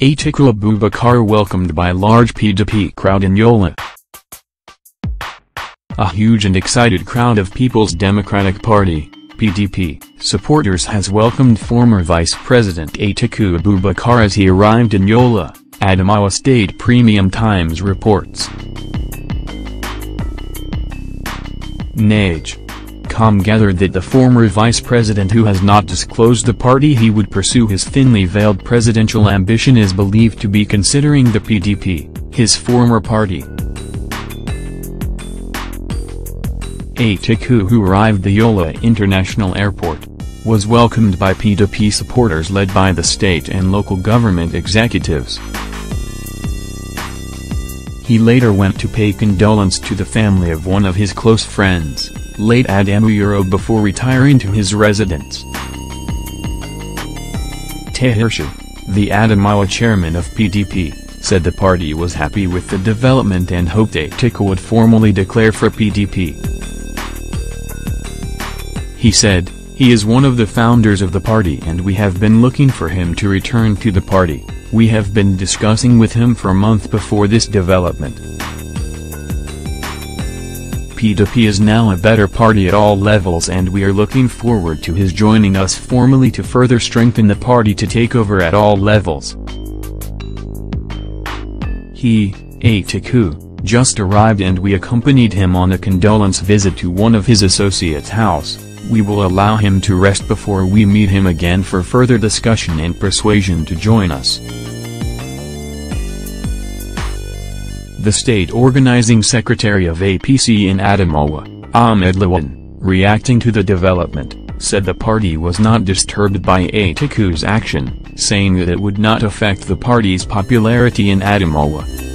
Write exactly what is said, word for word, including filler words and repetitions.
Atiku Abubakar welcomed by large P D P crowd in Yola. A huge and excited crowd of People's Democratic Party (P D P) supporters has welcomed former Vice President Atiku Abubakar as he arrived in Yola, Adamawa State. Premium Times reports. N A I J dot com gathered that the former vice president, who has not disclosed the party he would pursue his thinly veiled presidential ambition, is believed to be considering the P D P, his former party. Atiku, who arrived at Yola International Airport, was welcomed by P D P supporters led by the state and local government executives. He later went to pay condolence to the family of one of his close friends, late Adam Yuro, before retiring to his residence. Tahirshu, the Adamawa chairman of P D P, said the party was happy with the development and hoped Atiku would formally declare for P D P. He said, "He is one of the founders of the party and we have been looking for him to return to the party. We have been discussing with him for a month before this development." P D P is now a better party at all levels, and we are looking forward to his joining us formally to further strengthen the party to take over at all levels. He, Atiku, just arrived and we accompanied him on a condolence visit to one of his associates' house. We will allow him to rest before we meet him again for further discussion and persuasion to join us. The state organizing secretary of A P C in Adamawa, Ahmed Lawan, reacting to the development, said the party was not disturbed by Atiku's action, saying that it would not affect the party's popularity in Adamawa.